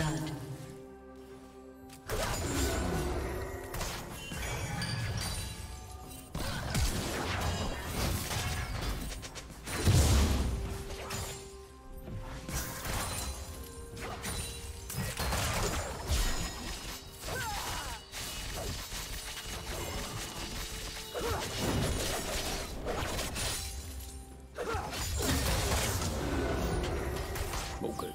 blood. Okay.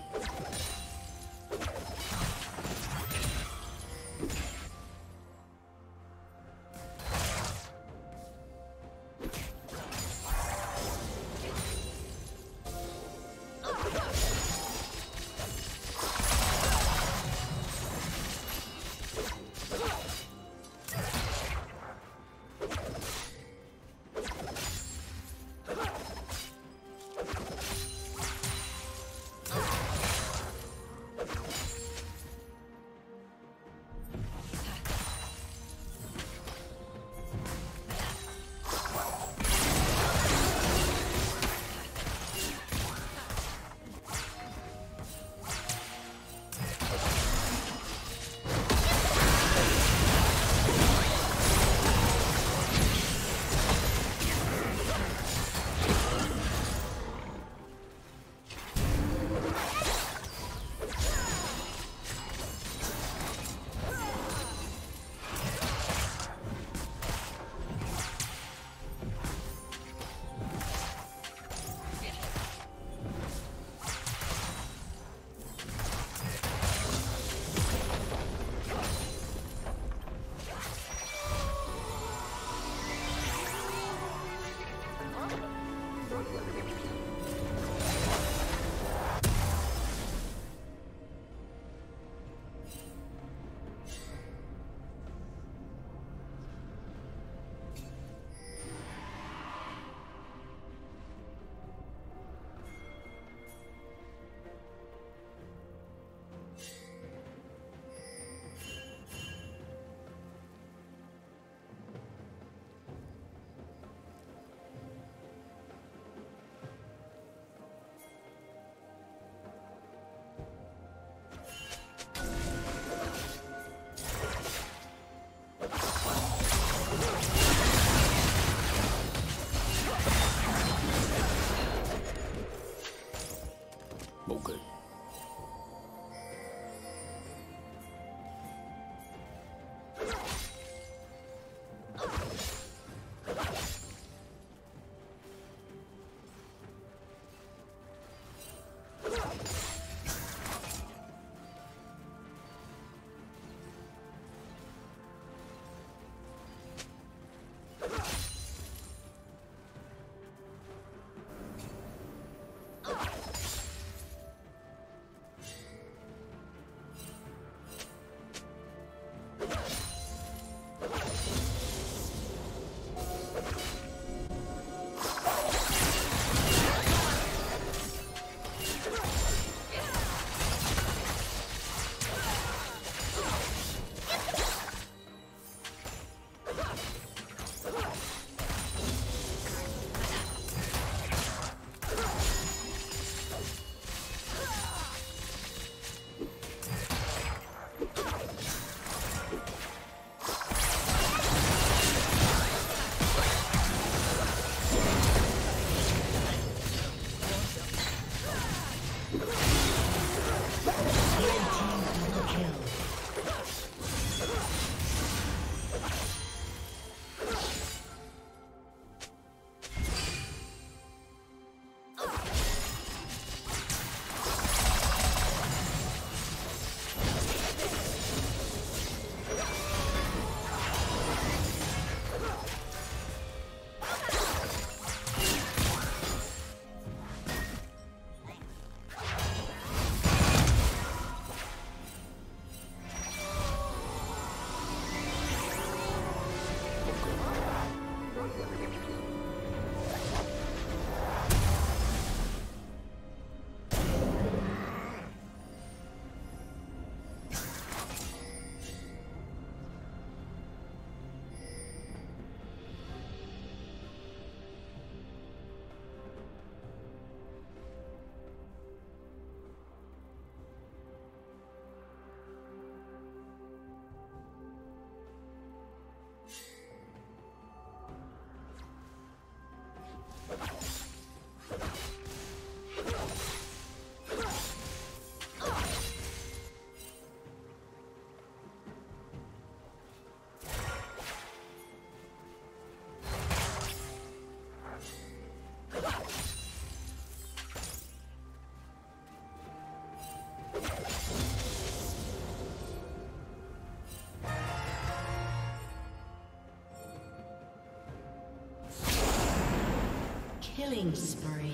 Killing spree.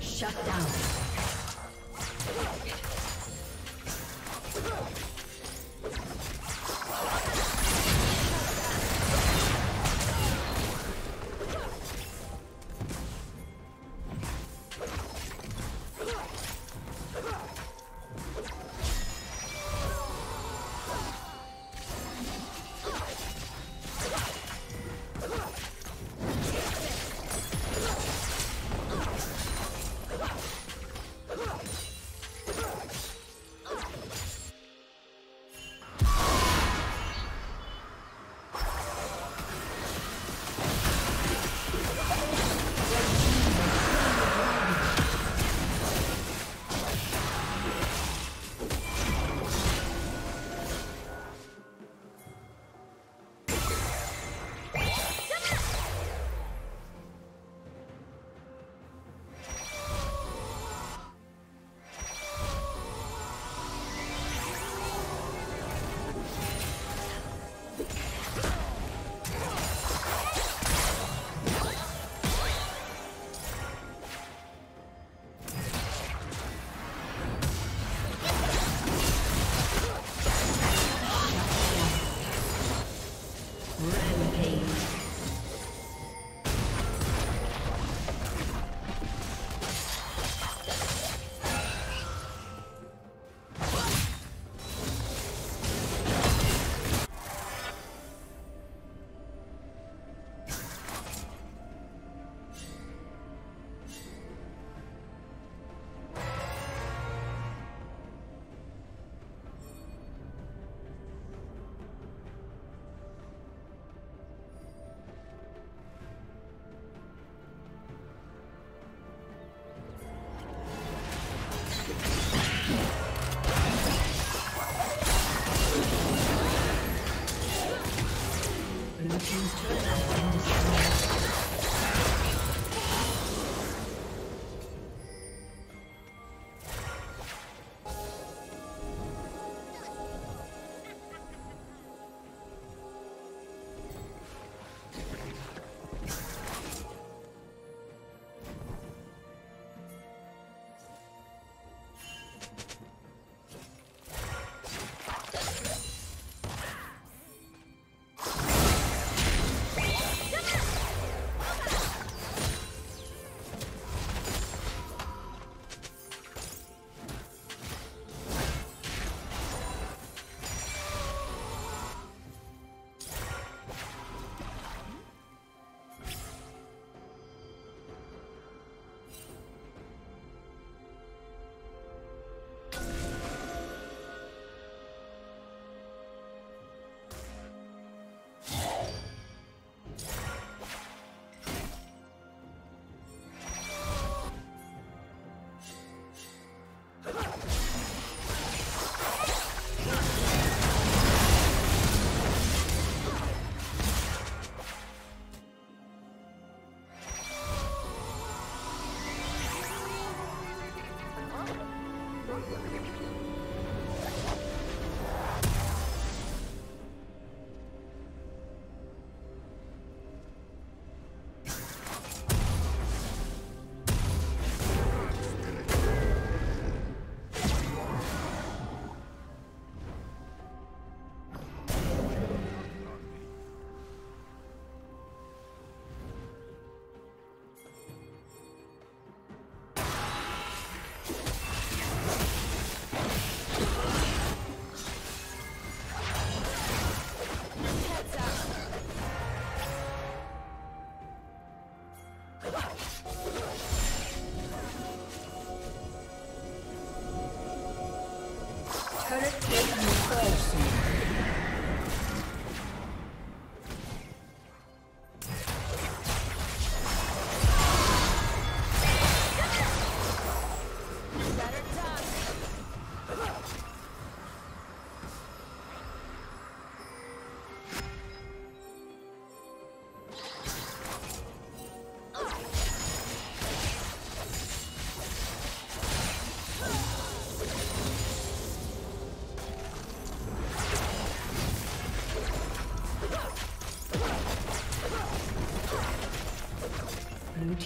Shut down.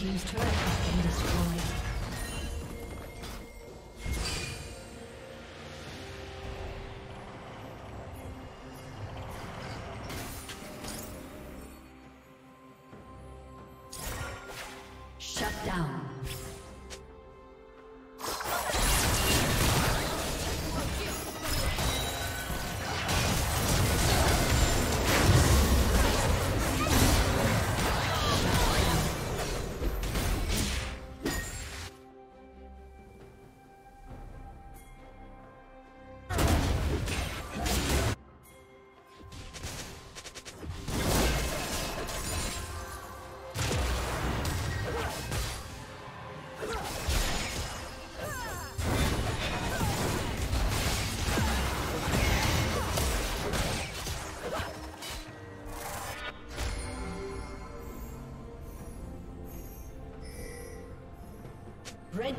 team's turret has been destroyed. Red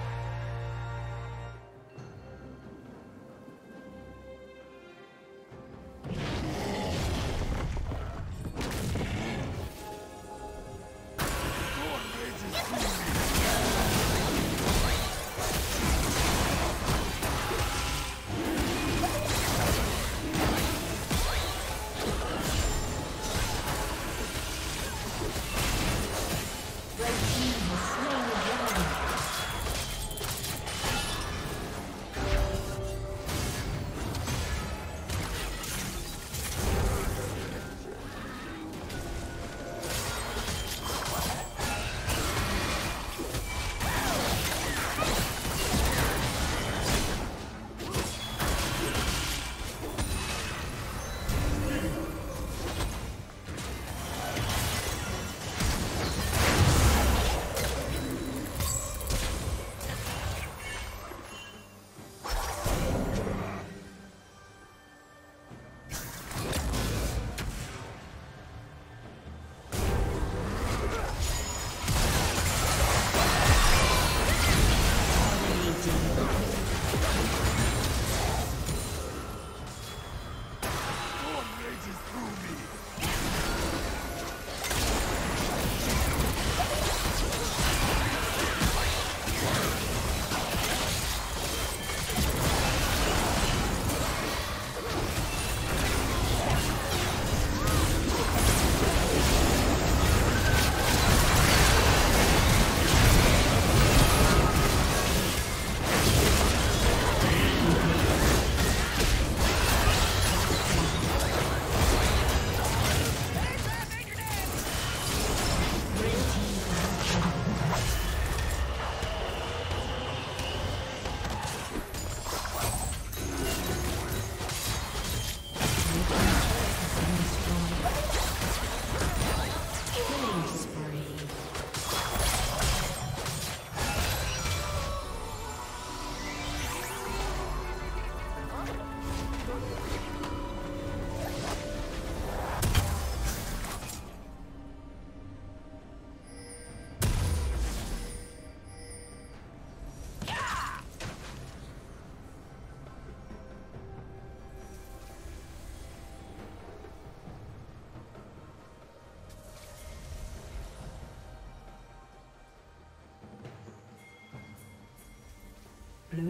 Blue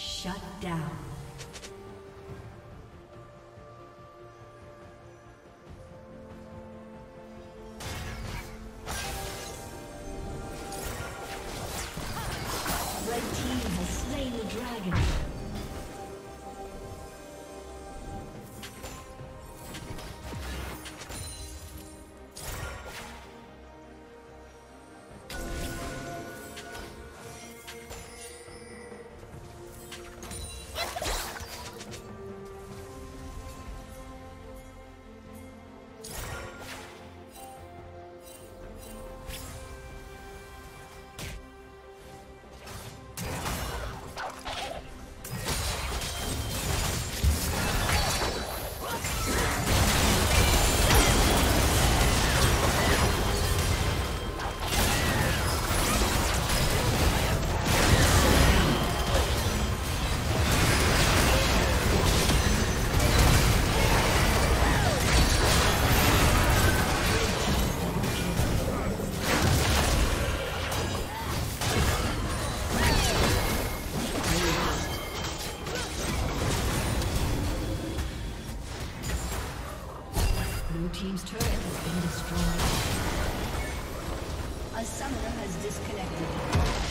Shut down. Red team has slain the dragon. Team's turret has been destroyed. A summoner has disconnected.